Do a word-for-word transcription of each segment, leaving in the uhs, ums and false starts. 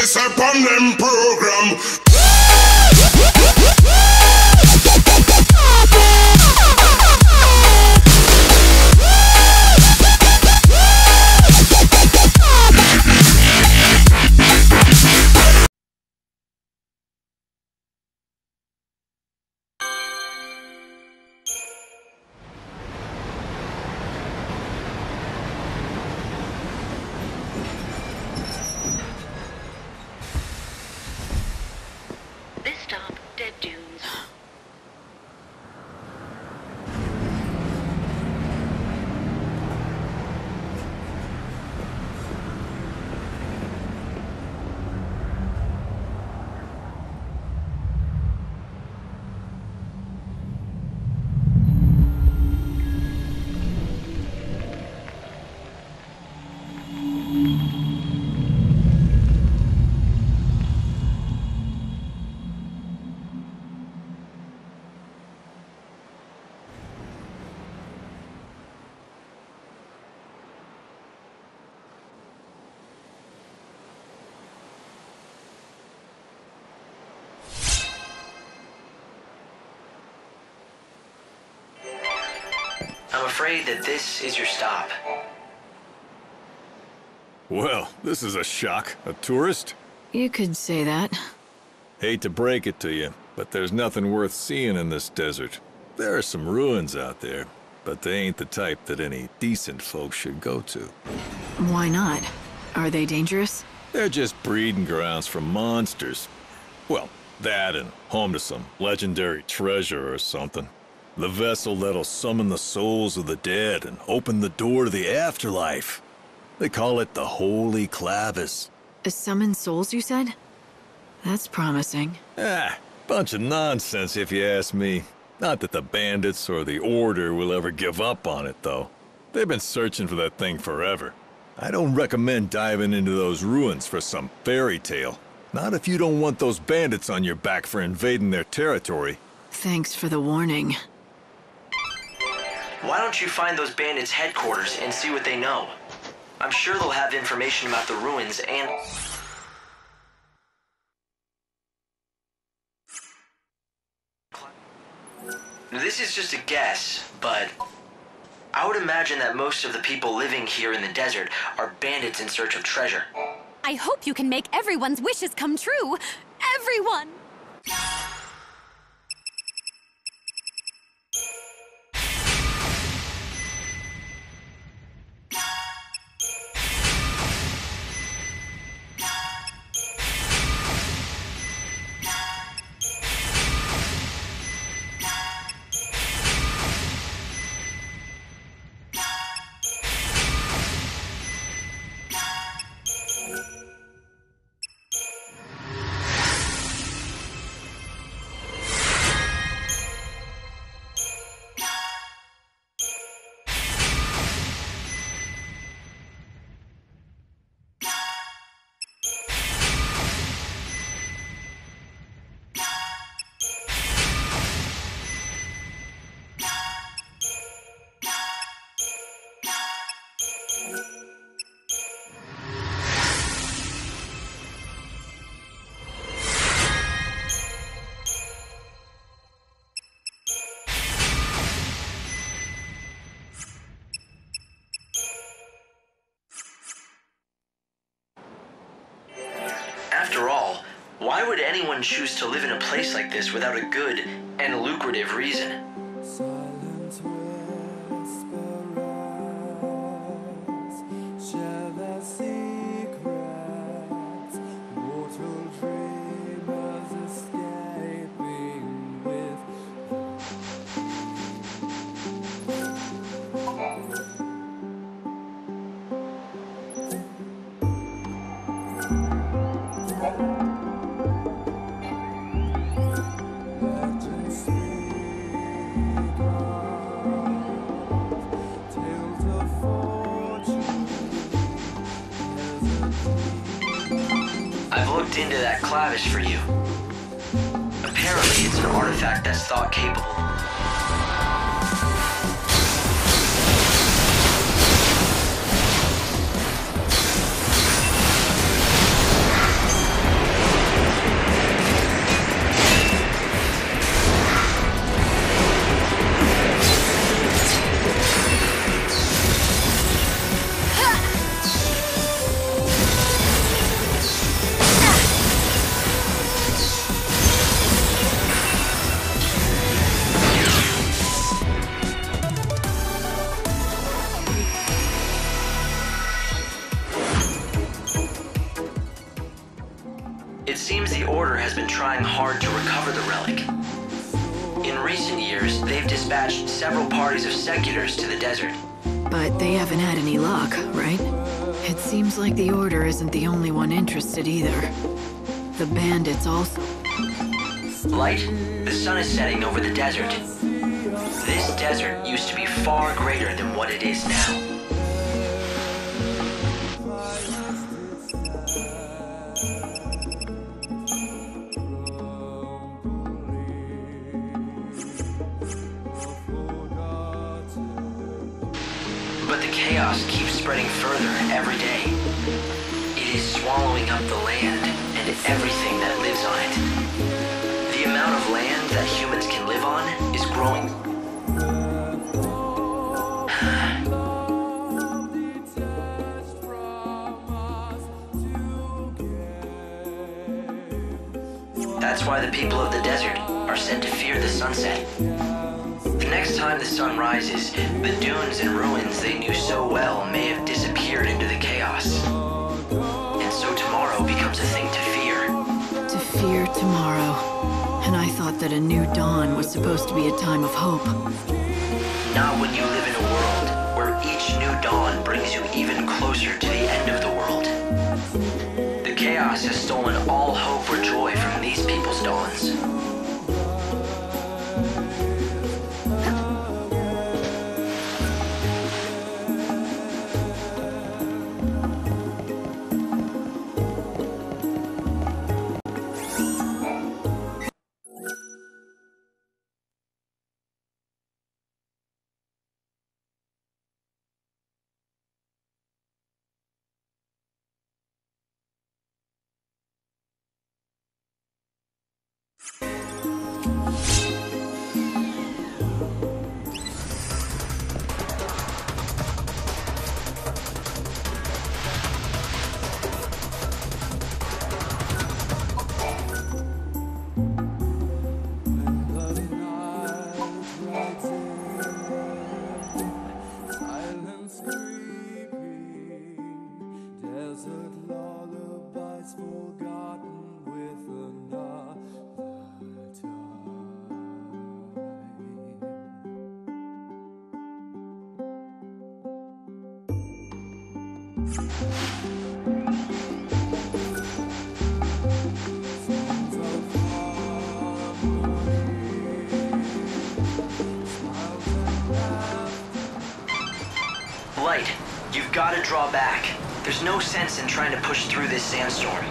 this upon them program. I'm afraid that this is your stop. Well, this is a shock. A tourist? You could say that. Hate to break it to you, but there's nothing worth seeing in this desert. There are some ruins out there, but they ain't the type that any decent folks should go to. Why not? Are they dangerous? They're just breeding grounds for monsters. Well, that and home to some legendary treasure or something. The vessel that'll summon the souls of the dead and open the door to the afterlife. They call it the Holy Clavis. Summon souls, you said? That's promising. Ah, bunch of nonsense if you ask me. Not that the bandits or the Order will ever give up on it, though. They've been searching for that thing forever. I don't recommend diving into those ruins for some fairy tale. Not if you don't want those bandits on your back for invading their territory. Thanks for the warning. Why don't you find those bandits' headquarters and see what they know? I'm sure they'll have information about the ruins and... This is just a guess, but I would imagine that most of the people living here in the desert are bandits in search of treasure. I hope you can make everyone's wishes come true! Everyone! Why would anyone choose to live in a place like this without a good and lucrative reason? Into that clavis for you. Apparently, it's an artifact that's thought capable. It seems the Order has been trying hard to recover the relic. In recent years, they've dispatched several parties of secutors to the desert. But they haven't had any luck, right? It seems like the Order isn't the only one interested either. The bandits also... Light, the sun is setting over the desert. This desert used to be far greater than what it is now. But the chaos keeps spreading further every day. It is swallowing up the land and everything that lives on it. The amount of land that humans can live on is growing. That's why the people of the desert are said to fear the sunset. Next time the sun rises, the dunes and ruins they knew so well may have disappeared into the chaos. And so tomorrow becomes a thing to fear. To fear tomorrow. And I thought that a new dawn was supposed to be a time of hope. Not when you live in a world where each new dawn brings you even closer to the end of the world. The chaos has stolen all hope or joy from these people's dawns. Light, you've got to draw back. There's no sense in trying to push through this sandstorm.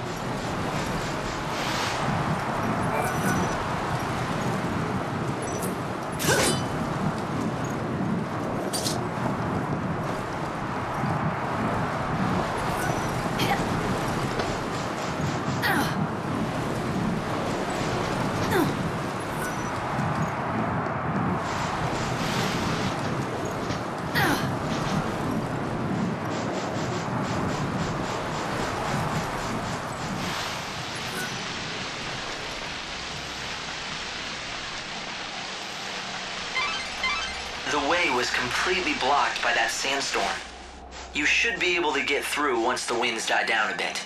Was completely blocked by that sandstorm. You should be able to get through once the winds die down a bit.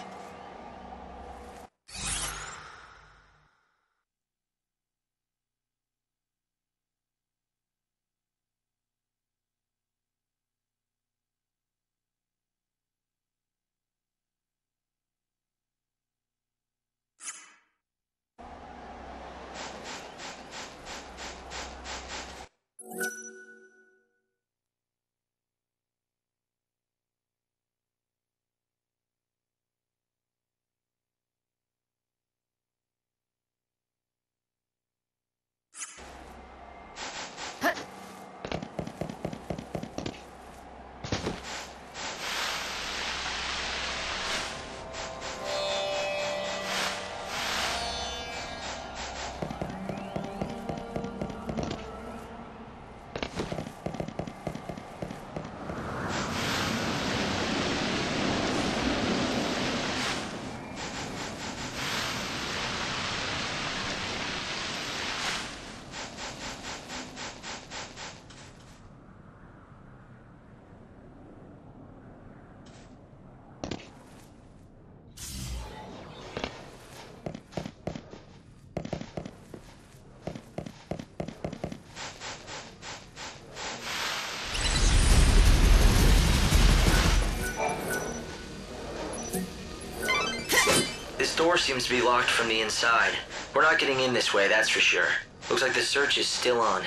This door seems to be locked from the inside. We're not getting in this way, that's for sure. Looks like the search is still on.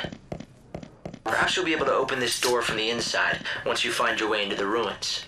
Perhaps you'll be able to open this door from the inside once you find your way into the ruins.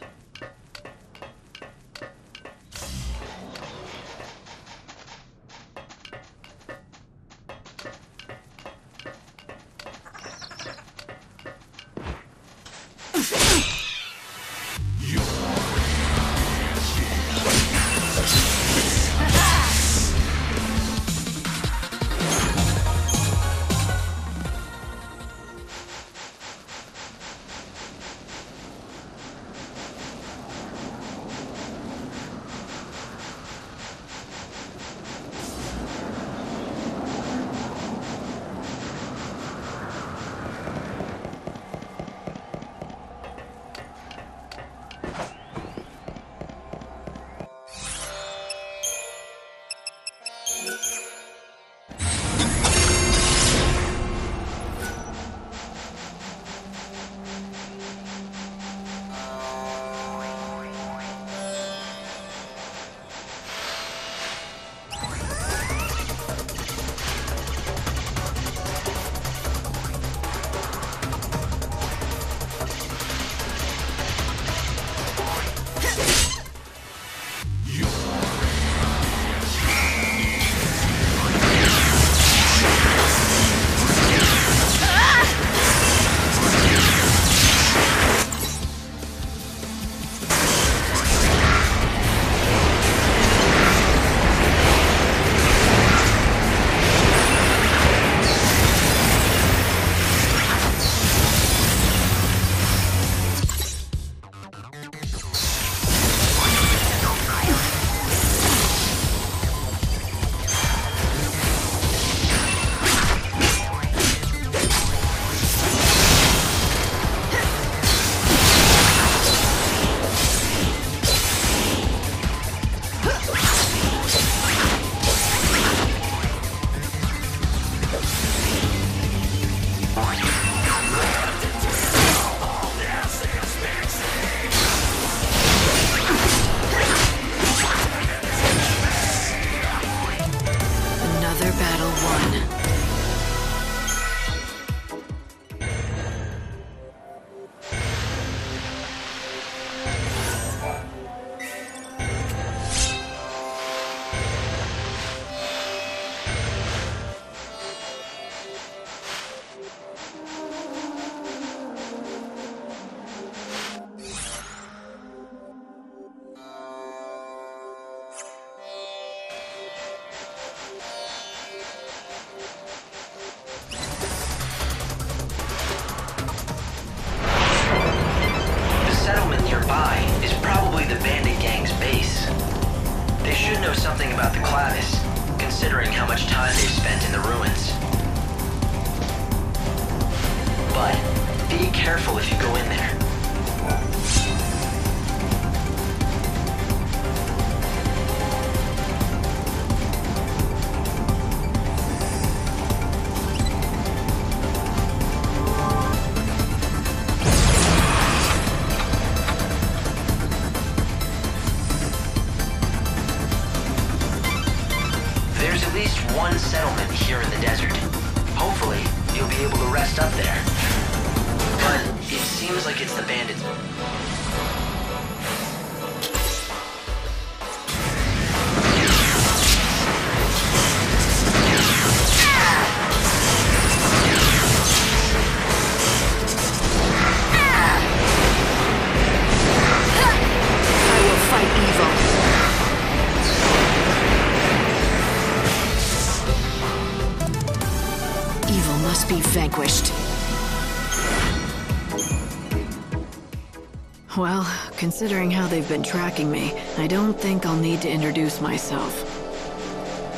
Well, considering how they've been tracking me, I don't think I'll need to introduce myself.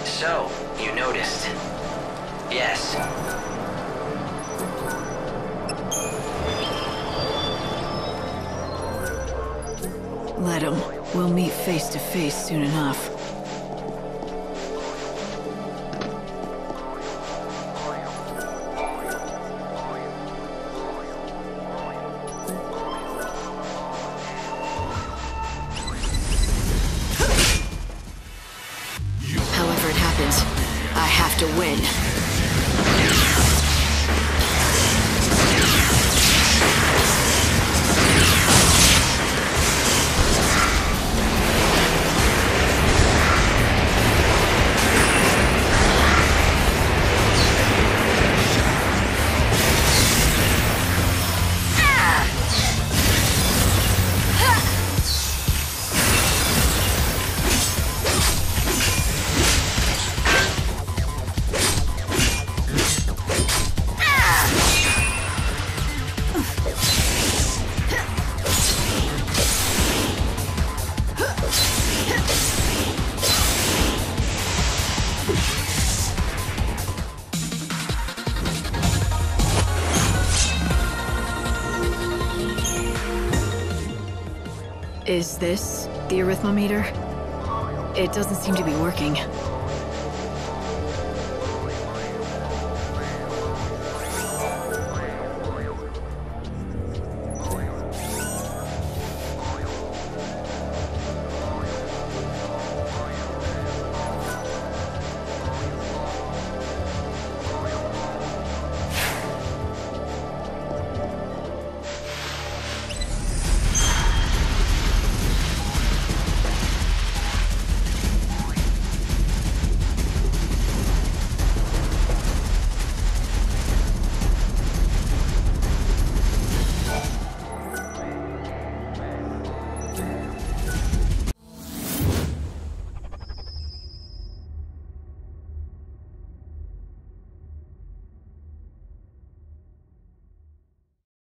So, you noticed. Yes. Let him. We'll meet face to face soon enough. happens, I have to win. Is this the arithmometer? It doesn't seem to be working.